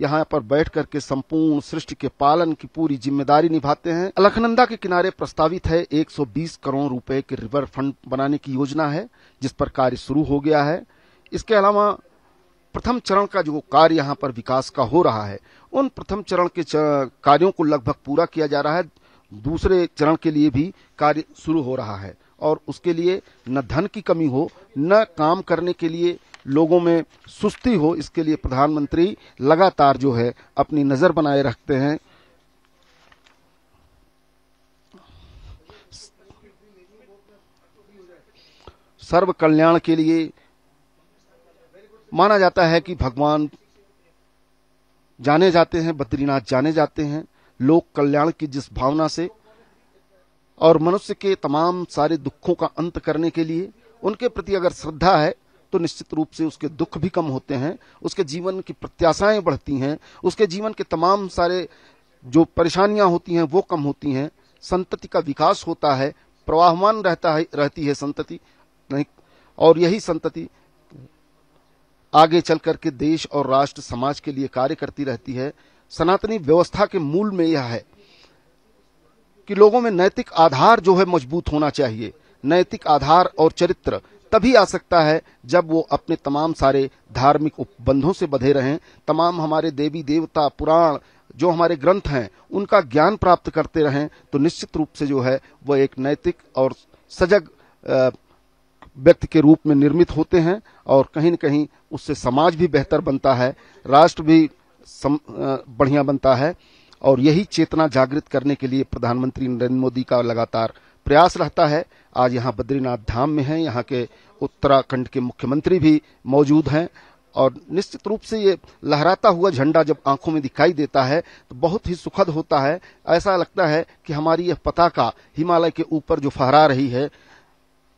यहाँ पर बैठ करके संपूर्ण सृष्टि के पालन की पूरी जिम्मेदारी निभाते हैं। अलखनंदा के किनारे प्रस्तावित है 120 करोड़ रुपए के रिवर फंड बनाने की योजना है, जिस पर कार्य शुरू हो गया है। इसके अलावा प्रथम चरण का जो कार्य यहाँ पर विकास का हो रहा है, उन प्रथम चरण के कार्यों को लगभग पूरा किया जा रहा है। दूसरे चरण के लिए भी कार्य शुरू हो रहा है और उसके लिए न धन की कमी हो, न काम करने के लिए लोगों में सुस्ती हो, इसके लिए प्रधानमंत्री लगातार जो है अपनी नजर बनाए रखते हैं। सर्व कल्याण के लिए माना जाता है कि भगवान जाने जाते हैं, बद्रीनाथ जाने जाते हैं। लोक कल्याण की जिस भावना से और मनुष्य के तमाम सारे दुखों का अंत करने के लिए उनके प्रति अगर श्रद्धा है तो निश्चित रूप से उसके दुख भी कम होते हैं, उसके जीवन की प्रत्याशाएं बढ़ती हैं, उसके जीवन के तमाम सारे जो परेशानियां होती हैं वो कम होती हैं। संतति का विकास होता है, प्रवाहमान रहती है संतति नहीं, और यही संतति आगे चल करके देश और राष्ट्र समाज के लिए कार्य करती रहती है। सनातनी व्यवस्था के मूल में यह है कि लोगों में नैतिक आधार जो है मजबूत होना चाहिए। नैतिक आधार और चरित्र तभी आ सकता है जब वो अपने तमाम सारे धार्मिक उपबंधों से बंधे रहें, तमाम हमारे देवी देवता पुराण जो हमारे ग्रंथ हैं उनका ज्ञान प्राप्त करते रहें, तो निश्चित रूप से जो है वह एक नैतिक और सजग व्यक्ति के रूप में निर्मित होते हैं और कहीं न कहीं उससे समाज भी बेहतर बनता है, राष्ट्र भी बढ़िया बनता है। और यही चेतना जागृत करने के लिए प्रधानमंत्री नरेंद्र मोदी का लगातार प्रयास रहता है। आज यहाँ बद्रीनाथ धाम में हैं, यहाँ के उत्तराखंड के मुख्यमंत्री भी मौजूद हैं और निश्चित रूप से ये लहराता हुआ झंडा जब आंखों में दिखाई देता है तो बहुत ही सुखद होता है। ऐसा लगता है कि हमारी यह पताका हिमालय के ऊपर जो फहरा रही है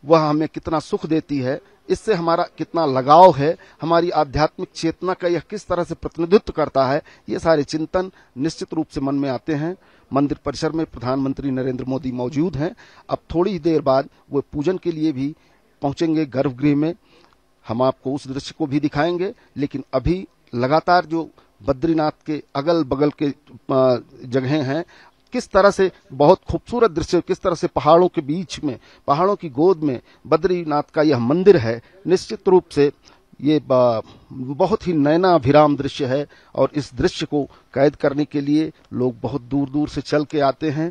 वह हमें कितना सुख देती है, इससे हमारा कितना लगाव है, हमारी आध्यात्मिक चेतना का यह किस तरह से प्रतिनिधित्व करता है, ये सारे चिंतन निश्चित रूप से मन में आते हैं। मंदिर परिसर में प्रधानमंत्री नरेंद्र मोदी मौजूद हैं। अब थोड़ी ही देर बाद वे पूजन के लिए भी पहुंचेंगे गर्भगृह में। हम आपको उस दृश्य को भी दिखाएंगे, लेकिन अभी लगातार जो बद्रीनाथ के अगल बगल के जगहें हैं, किस तरह से बहुत खूबसूरत दृश्य, किस तरह से पहाड़ों के बीच में, पहाड़ों की गोद में बद्रीनाथ का यह मंदिर है। निश्चित रूप से ये बहुत ही नयनाभिराम दृश्य है और इस दृश्य को कैद करने के लिए लोग बहुत दूर दूर से चल के आते हैं।